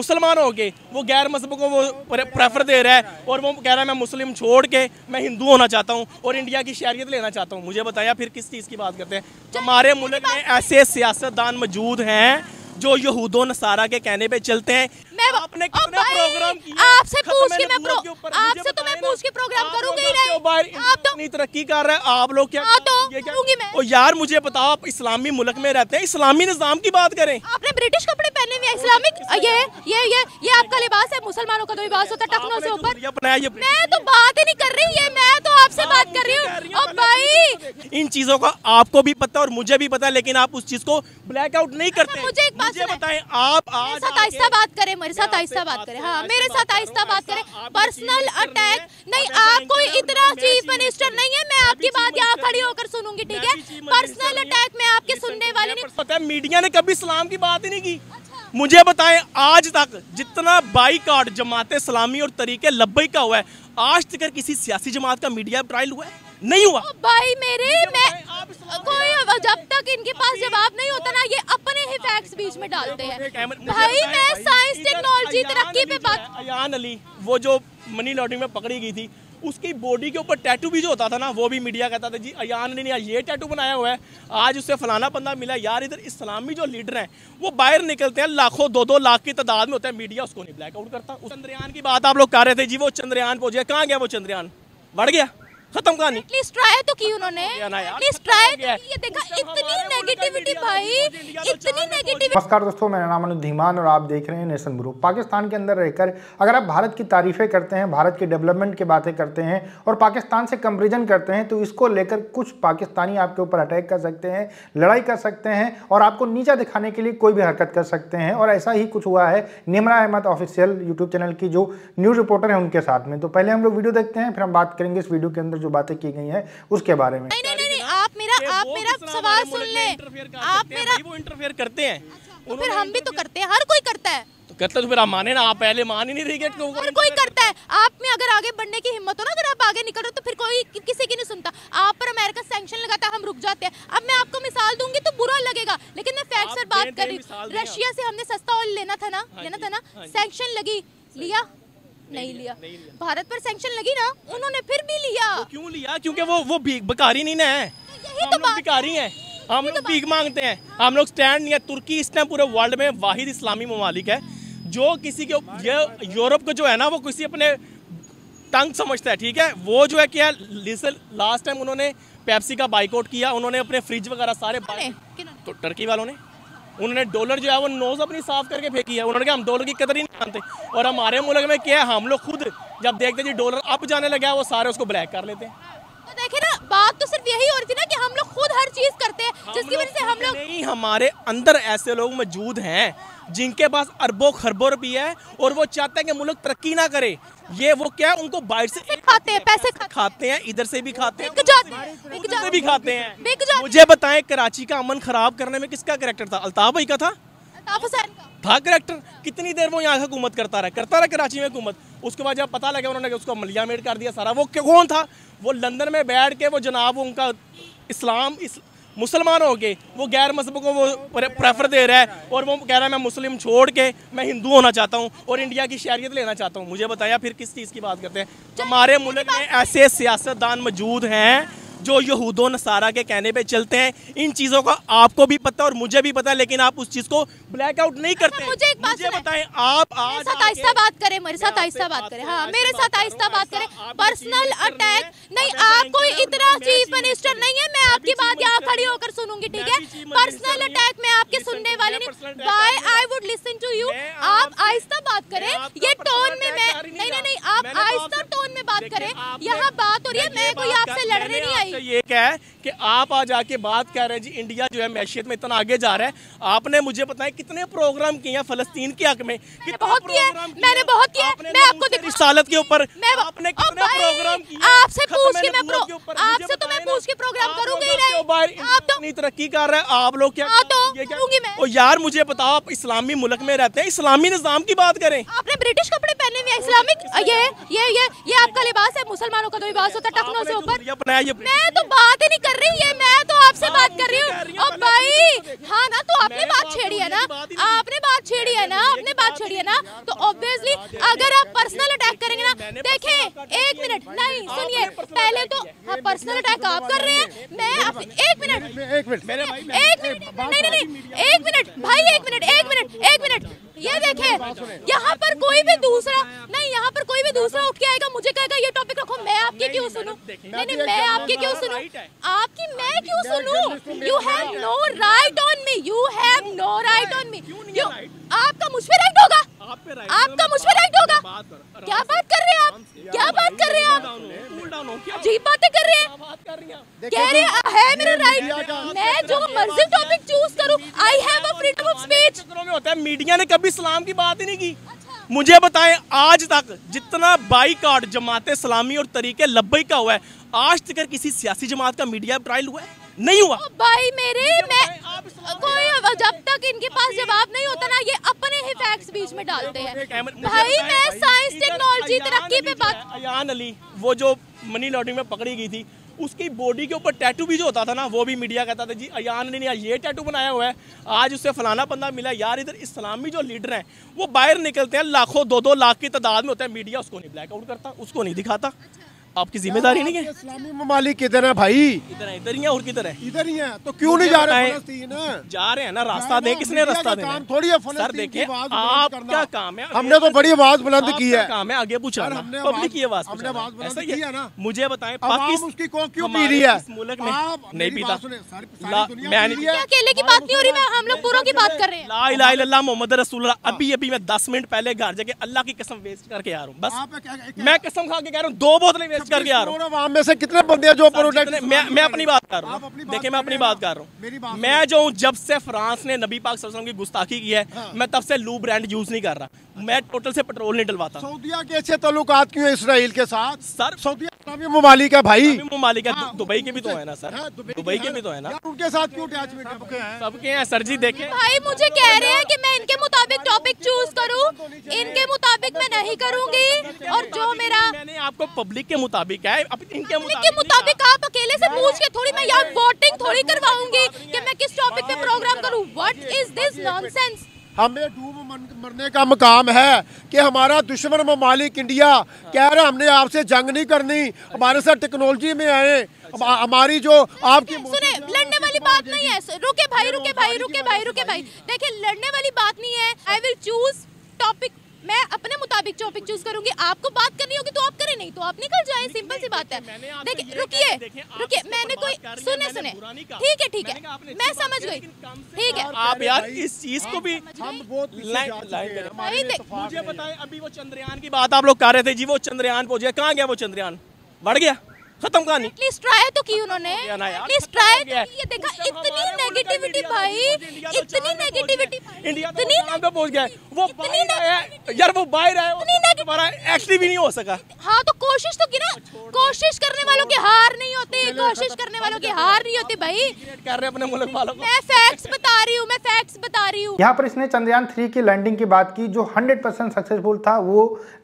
मुसलमान हो गए, वो गैर मजहब को वो प्रेफर दे रहा है और वो कह रहा है मैं मुस्लिम छोड़ के मैं हिंदू होना चाहता हूँ और इंडिया की शहरियत लेना चाहता हूँ। मुझे बताया फिर किस चीज़ की बात करते हैं। हमारे मुल्क में ऐसे सियासतदान मौजूद हैं जो यहूदो नसारा के कहने पे चलते हैं। मैं आपने कितने प्रोग्राम किए, आपसे पूछ के मैं आपसे तो मैं पूछ के प्रोग्राम करूंगी नहीं। आप तो इतनी तरक्की कर रहे हैं, आप लोग क्या ये करूंगी मैं। और यार मुझे बताओ, आप इस्लामी मुल्क में रहते हैं, इस्लामी निजाम की बात करें, आपने ब्रिटिश कपड़े पहने हुए, इस्लामिक ये आपका लिबास है। मुसलमानों का तो लिबास होता है टखनों से ऊपर। मैं तो बात ही नहीं कर रही है, मैं तो आपसे बात कर रही हूँ। भाई इन चीजों का आपको भी पता और मुझे भी पता, लेकिन आप उस चीज को ब्लैकआउट नहीं करते। मुझे बताएं आप आज आहिस्ता बात करें, मेरे साथ आहिस्ता बात करें, हाँ मेरे साथ आहिस्ता बात करें। पर्सनल अटैक नहीं, आप कोई इतना चीफ मिनिस्टर नहीं है। मैं आपकी बात यहाँ खड़ी होकर सुनूंगी, ठीक है। पर्सनल अटैक मैं आपके सुनने वाली नहीं। पता है मीडिया ने कभी इस्लाम की बात ही नहीं की। मुझे बताएं आज तक जितना बाइकआउट जमात इस्लामी और तरीके लब्बैक का हुआ है, आज तक किसी सियासी जमात का मीडिया ट्रायल हुआ है? नहीं हुआ भाई मेरे। मैं कोई जब तक इनके पास जवाब नहीं होता ना, ये अपने ही फैक्ट्स बीच में डालते हैं। भाई मैं साइंस टेक्नोलॉजी तरक्की पे बात। अयान अली वो जो मनी लॉन्ड्रिंग में पकड़ी गई थी, उसकी बॉडी के ऊपर टैटू भी जो होता था ना, वो भी मीडिया कहता था जी अयान अली ने ये टैटू बनाया हुआ है, आज उससे फलाना बंदा मिला। यार इधर इस्लामी जो लीडर हैं वो बाहर निकलते हैं, लाखों 2-2 लाख की तादाद में होता है, मीडिया उसको नहीं ब्लैकआउट करता। चंद्रयान की बात आप लोग कर रहे थे जी, वो चंद्रयान पहुंच गया। कहाँ गया वो चंद्रयान? बढ़ गया, खत्म कहानी। एटलीस्ट ट्राई तो की उन्होंने, एटलीस्ट ट्राई तो की। ये देखा इतनी नेगेटिविटी भाई, इतनी नेगेटिविटी। नमस्कार दोस्तों, मेरा नाम अनुज धीमान और आप देख रहे हैं नेशन ब्रो। पाकिस्तान के अंदर रहकर अगर आप भारत की तारीफें करते हैं, भारत की डेवलपमेंट की बातें करते हैं और पाकिस्तान से कंपेरिजन करते हैं, तो इसको लेकर कुछ पाकिस्तानी आपके ऊपर अटैक कर सकते हैं, लड़ाई कर सकते हैं और आपको नीचा दिखाने के लिए कोई भी हरकत कर सकते हैं। और ऐसा ही कुछ हुआ है Nimra Ahmed official YouTube channel की जो न्यूज़ रिपोर्टर है उनके साथ में। तो पहले हम लोग वीडियो देखते हैं, फिर हम बात करेंगे इस वीडियो के अंदर जो बातें की गई हैं उसके बारे में। नहीं आप मेरा सवाल सुन लें। आप मेरा वो इंटरफेयर करते हैं, तो फिर हम भी तो करते हैं, हर कोई करता है तो करता है। तो फिर आप माने ना, आप पहले मान ही नहीं रही। हर कोई करता है। आप में अगर आगे बढ़ने की हिम्मत हो ना, अगर आप आगे निकलो तो फिर कोई किसी की नहीं सुनता। आप पर अमेरिका सैंक्शन लगाता, हम रुक जाते हैं। अब मैं आपको मिसाल दूंगी तो बुरा लगेगा, लेकिन मैं फैक्ट से बात कर रही हूँ। रशिया से हमने सस्ता ऑयल लेना था ना, सैंक्शन लगी, लिया नहीं लिया। भारत पर सैंक्शन लगी ना, उन्होंने फिर भी लिया। वो क्यों लिया? क्योंकि वो भिखारी नहीं ना है, हम लोग भिखारी हैं, हम लोग भीख मांगते हैं, हम लोग स्टैंड नहीं है। तुर्की इस टाइम पूरे वर्ल्ड में वाहिद इस्लामी ममालिक है जो किसी के यूरोप को जो है ना वो किसी अपने तंग समझता है, ठीक है। वो जो है क्या लास्ट टाइम उन्होंने पेप्सी का बाइकआउट किया, उन्होंने अपने फ्रिज वगैरह सारे, तो टर्की वालों ने उन्होंने डॉलर जो है वो नोज अपनी साफ करके फेंकी है। उन्होंने कहा हम डॉलर की कदर ही नहीं मानते। और हमारे मुल्क में क्या है, हम लोग खुद जब देखते हैं जी डॉलर अब जाने लगा है, वो सारे उसको ब्लैक कर लेते हैं। तो देखिए ना, बात तो सिर्फ यही हो रही थी ना कि हम लोग खुद हर चीज करते हैं, जिसकी वजह से हम लोग नहीं, हमारे अंदर ऐसे लोग मौजूद हैं जिनके पास अरबों खरबों रुपये है और वो चाहते हैं कि मुल्क तरक्की ना करे। ये वो क्या है, उनको बाहर से पैसे खाते हैं, इधर से भी खाते हैं, बिक जाते हैं। मुझे बताएं कराची का अमन खराब करने में किसका करैक्टर था? अल्ताफ भाई का था करैक्टर। कितनी देर वो यहाँ हुकूमत करता रहा कराची में हुकूमत। उसके बाद जब पता लगा उन्होंने उसको मलिया मेड कर दिया सारा। वो कौन था? वो लंदन में बैठ के वो जनाब उनका इस्लाम मुसलमान हो गए, वो गैर मजहब को वो प्रेफर दे रहा है और वो कह रहा है मैं मुस्लिम छोड़ के मैं हिंदू होना चाहता हूँ और इंडिया की शहरियत लेना चाहता हूँ। मुझे बताया फिर किस चीज़ की बात करते हैं। हमारे मुल्क में ऐसे सियासतदान मौजूद हैं जो यहूदो नसारा के कहने पे चलते हैं। इन चीज़ों का आपको भी पता और मुझे भी पता, लेकिन आप उस चीज़ को ब्लैकआउट नहीं करते। मुझे बताएं आप आज आहिस्ता बात करें, मेरे साथ आहिस्ता बात करें, हाँ मेरे साथ आहिस्ता बात करें। पर्सनल अटैक नहीं, आप कोई इतना चीफ मिनिस्टर नहीं है। मैं आपकी बात यहाँ खड़ी होकर सुनूंगी, ठीक है। पर्सनल अटैक मैं आपके सुनने वाली नहीं। Why I would listen to you. आप आहिस्ता बात करें, ये टोन में मैं नहीं, आप आहिस्ता टोन में बात करें। यहाँ बात हो रही है, मैं कोई आपसे लड़ने नहीं आई। ये क्या है कि आप आज आके बात कर रहे हैं जी इंडिया जो है मैशियत में इतना आगे जा रहा है। आपने मुझे बताया कितने प्रोग्राम किए हैं फलस्तीन के हक में, रिसालत के ऊपर आपने कितने प्रोग्राम किए। आपसे पूछ के मैं पूछ के प्रोग्राम करूंगी। आप तो इतनी तरक्की कर रहे हैं, आप लोग क्या। और यार मुझे बताओ, आप इस्लामी मुल्क में रहते हैं, इस्लामी निजाम की बात करें, आपने ब्रिटिश कपड़े पहने हुए, इस्लामिक ये आपका लिबास है, मुसलमानों का तो लिबास होता है टखनों से ऊपर। मैं तो बात ही नहीं कर रही है, मैं तो आपसे बात कर रही हूँ। और भाई हाँ ना, तो आपने बात छेड़ी है ना, आपने बात छेड़ी है ना, आपने बात छेड़ी है ना, तो ऑब्वियसली अगर आप पर्सनल अटैक करेंगे ना, देखे एक मिनट, नहीं सुनिए, पहले तो पर्सनल अटैक आप कर रहे हैं। मैं एक मिनट, ये देखे यहाँ पर कोई भी दूसरा नहीं, यहाँ पर कोई भी दूसरा उठ के आएगा, मुझे कहेगा ये टॉपिक रखो, मैं आपकी क्यों सुनूं? नहीं, मैं आपकी क्यों सुनूं? आपकी मैं क्यों सुनूं? You have no right on me, you have no right on me. आपका मुझ पे राइट होगा, आपका मुझ पे राइट होगा। क्या बात कर रहे हैं आप, क्या बात कर रहे हैं आप, जी बातें कर रहे हैं, कह रहे है मेरा राइट, मैं जो मर्जी टॉपिक चूज करूं, I have a freedom of speech. होता है मीडिया ने कभी इस्लाम की बात ही नहीं की। मुझे बताएं, आज तक जितना बाइकाट जमात इस्लामी और तरीके लब्बई का हुआ है, आज तक किसी सियासी जमात का मीडिया ट्रायल हुआ है? नहीं हुआ भाई मेरे। मैं कोई जब तक इनके पास जवाब नहीं होता ना, ये अपने ही फैक्ट्स बीच में डालते हैं। भाई मैं साइंस टेक्नोलॉजी तरक्की पे बात, अयान अली वो जो मनी लॉन्ड्रिंग में पकड़ी गई थी, उसकी बॉडी के ऊपर टैटू भी जो होता था ना, वो भी मीडिया कहता था जी अयान अली ने ये टैटू बनाया हुआ है, आज उससे फलाना बंदा मिला। यार इधर इस्लामी जो लीडर हैं वो बाहर निकलते हैं, लाखों 2-2 लाख की तादाद में होता है, मीडिया उसको नहीं ब्लैकआउट करता, उसको नहीं दिखाता। आपकी जिम्मेदारी नहीं है। इस्लामी ममालिक किधर है भाई? इधर ही है, और किधर है? इधर ही है, तो क्यों नहीं जा रहे फलस्तीन? जा रहे हैं ना, रास्ता दे, किसने रास्ता देना है? थोड़ी है फलस्तीन की आवाज बुलंद करना। क्या काम है? हमने तो बड़ी आवाज बुलंद की है, काम है आगे पूछा, पब्लिक की आवाज बुलंद की है ना। मुझे बताएं पाकिस्तान उसकी को क्यों पी रही है? मुल्क में नहीं पीता। अकेले की बात नहीं हो रही, हम लोग पूरों की बात कर रहे हैं। ला इलाहा इल्लल्लाह मोहम्मद रसूलुल्लाह। अभी अभी मैं 10 मिनट पहले घर जाके अल्लाह की कसम वेस्ट करके आ रहा हूँ, बस मैं कसम खा के कह रहा हूँ, 2 बोतलें वेस्ट करके आ रहा हूँ। में से कितने बंदे जो मैं अपनी बात कर रहा हूँ, देखिए मैं अपनी बात कर रहा हूँ। मैं जो हूँ, जब से फ्रांस ने नबी पाक सल्लल्लाहु अलैहि वसल्लम की गुस्ताखी की है, मैं तब से लू ब्रांड यूज नहीं कर रहा, मैं टोटल से पेट्रोल नहीं डलवाता। सऊदीया के अच्छे ताल्लुकात क्यों है इसराइल के साथ? सर सऊदीया इस्लामी ममालिक है भाई, ममालिक है, दुबई के भी तो है ना सर, दुबई के भी तो है ना, उनके साथ क्यों अटैचमेंट? सबके हैं सर जी। देखे भाई मुझे कह रहे हैं कि मैं इनके मुताबिक टॉपिक चूज करूँ, इनके मुताबिक मैं नहीं करूँगी, और जो मेरा मैंने आपको पब्लिक के मुताबिक है, इनके मुताबिक आप अकेले से पूछ के थोड़ी, मैं यहाँ वोटिंग थोड़ी करवाऊंगी कि मैं किस टॉपिक पे प्रोग्राम करूं। What is this nonsense? हमें डूब मरने का मकाम है कि हमारा दुश्मन ममालिक इंडिया कह रहा हमने आपसे जंग नहीं करनी, हमारे साथ टेक्नोलॉजी में आए, हमारी जो आपकी सुने, लड़ने वाली बात नहीं है। रुके भाई, देखिए लड़ने वाली बात नहीं है। आई विल चूज टॉपिक, मैं अपने मुताबिक टॉपिक चूज करूंगी। आपको बात करनी होगी तो आप करें, नहीं तो आप निकल जाएं, सिंपल सी बात है। देखिए रुकिए, मैंने कोई सुने ठीक है, मैं समझ गई, ठीक है। आप यार इस चीज को भी हम बहुत लाइन करें। मुझे बताएं, अभी वो चंद्रयान की बात आप लोग कर रहे थे जी, वो चंद्रयान पहुंच गया, कहाँ गया वो चंद्रयान? बढ़ गया, खत्म कहानी। एटलीस्ट ट्राई तो की उन्होंने, एटलीस्ट ट्राई तो की। ये देखा इतनी नेगेटिविटी भाई, इतनी नेगेटिविटी, इंडिया तो पहुंच गया, वो बाहर आया यार, वो बाहर आया, तुम्हारा एक्चुअली भी नहीं हो सका। हाँ तो कोशिश तो की ना, कोशिश करने वालों की हार नहीं होती, कोशिश करने वालों की हार नहीं होती भाई। कर रहे अपने मुल्क वालों को, मैं फैक्ट्स बता रही हूँ, मैं फैक्ट्स बता रही हूँ। यहाँ पर इसने चंद्रयान 3 की लैंडिंग की बात की, जो 100% सक्सेसफुल था। वो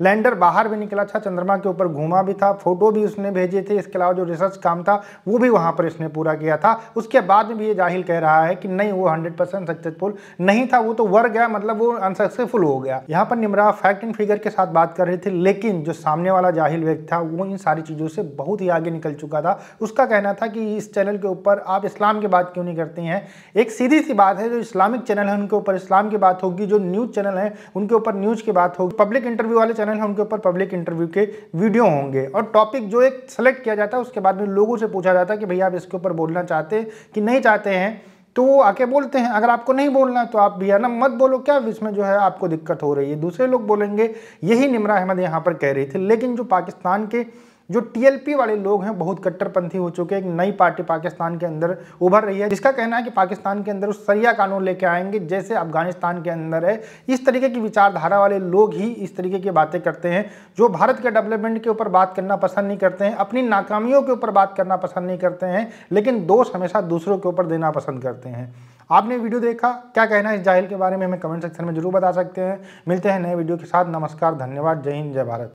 लैंडर बाहर भी निकला था, चंद्रमा के ऊपर घूमा भी था, फोटो भी उसने भेजे थे, इसके अलावा जो रिसर्च काम था वो भी वहां पर इसने पूरा किया था। उसके बाद में भी ये जाहिल कह रहा है कि नहीं वो 100% सक्सेसफुल नहीं था, वो तो वर गया, मतलब वो अनसक्सेसफुल हो गया। यहाँ पर निम्रा फैक्ट एंड फिगर के साथ बात कर रही थी, लेकिन जो सामने वाला जाहिल व्यक्ति था वो इन सारी चीज़ों से बहुत ही आगे निकल चुका था। उसका कहना था कि इस चैनल के ऊपर आप इस्लाम की बात क्यों नहीं करती हैं। एक सीधी सी बात है, जो इस्लामिक चैनल है उनके ऊपर इस्लाम की बात होगी, जो न्यूज़ चैनल है उनके ऊपर न्यूज़ की बात होगी, पब्लिक इंटरव्यू वाले चैनल है उनके ऊपर पब्लिक इंटरव्यू के वीडियो होंगे, और टॉपिक जो एक सेलेक्ट किया जाता है उसके बाद में लोगों से पूछा जाता है कि भैया आप इसके ऊपर बोलना चाहते हैं कि नहीं चाहते हैं, तो वो आके बोलते हैं। अगर आपको नहीं बोलना तो आप भैया ना मत बोलो, क्या इसमें जो है आपको दिक्कत हो रही है, दूसरे लोग बोलेंगे, यही निम्रा अहमद यहाँ पर कह रही थी। लेकिन जो पाकिस्तान के जो TLP वाले लोग हैं बहुत कट्टरपंथी हो चुके हैं, एक नई पार्टी पाकिस्तान के अंदर उभर रही है, जिसका कहना है कि पाकिस्तान के अंदर उस शरिया कानून लेके आएंगे जैसे अफगानिस्तान के अंदर है। इस तरीके की विचारधारा वाले लोग ही इस तरीके की बातें करते हैं, जो भारत के डेवलपमेंट के ऊपर बात करना पसंद नहीं करते हैं, अपनी नाकामियों के ऊपर बात करना पसंद नहीं करते हैं, लेकिन दोष हमेशा दूसरों के ऊपर देना पसंद करते हैं। आपने वीडियो देखा, क्या कहना है इस जाहिल के बारे में हमें कमेंट सेक्शन में जरूर बता सकते हैं। मिलते हैं नए वीडियो के साथ, नमस्कार, धन्यवाद, जय हिंद, जय भारत।